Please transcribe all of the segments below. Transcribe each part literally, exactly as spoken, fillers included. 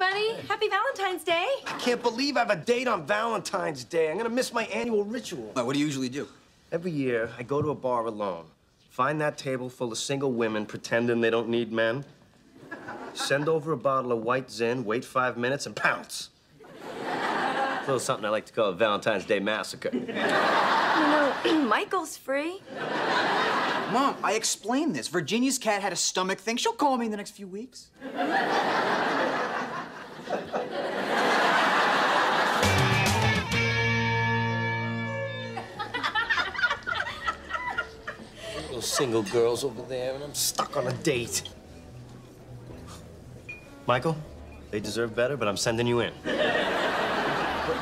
everybody. Happy Valentine's Day. I can't believe I have a date on Valentine's Day. I'm gonna miss my annual ritual. What do you usually do? Every year, I go to a bar alone, find that table full of single women pretending they don't need men, send over a bottle of white zin, wait five minutes, and pounce. A little something I like to call a Valentine's Day massacre. You know, Michael's free. Mom, I explained this. Virginia's cat had a stomach thing. She'll call me in the next few weeks. Those single girls over there, and I'm stuck on a date. Michael, they deserve better, but I'm sending you in. But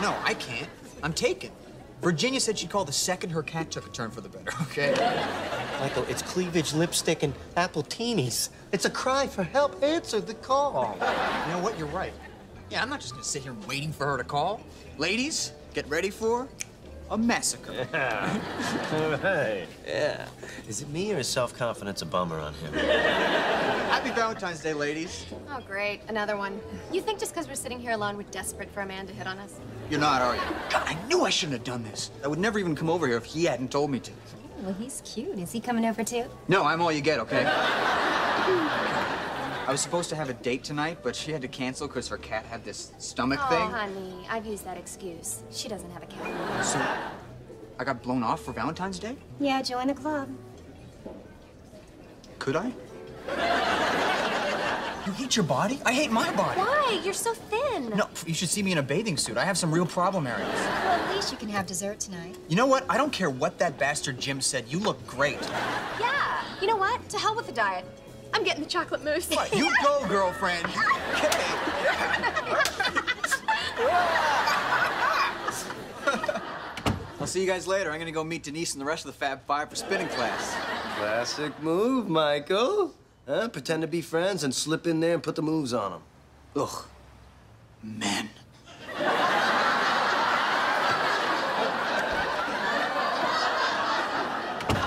no, I can't. I'm taken. Virginia said she'd call the second her cat took a turn for the better, okay? Michael, it's cleavage, lipstick, and apple teenies. It's a cry for help. Answer the call. You know what? You're right. Yeah, I'm not just gonna sit here waiting for her to call. Ladies, get ready for a massacre. Yeah. All right. Yeah. Is it me or is self-confidence a bummer on him? Happy Valentine's Day, ladies. Oh, great. Another one. You think just because we're sitting here alone, we're desperate for a man to hit on us? You're not, are you? God, I knew I shouldn't have done this. I would never even come over here if he hadn't told me to. Oh, well, he's cute. Is he coming over, too? No, I'm all you get, okay? I was supposed to have a date tonight, but she had to cancel because her cat had this stomach oh, thing. Oh, honey, I've used that excuse. She doesn't have a cat. So, I got blown off for Valentine's Day? Yeah, join the club. Could I? You hate your body? I hate my body. Why? You're so thin. No, you should see me in a bathing suit. I have some real problem areas. Well, at least you can have dessert tonight. You know what? I don't care what that bastard Jim said. You look great. Yeah. You know what? To hell with the diet. I'm getting the chocolate mousse. What? You go, girlfriend. I'll see you guys later. I'm gonna go meet Denise and the rest of the Fab Five for spinning class. Classic move, Michael. Huh? Pretend to be friends and slip in there and put the moves on them. Ugh. Men.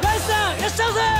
Listen! Listen!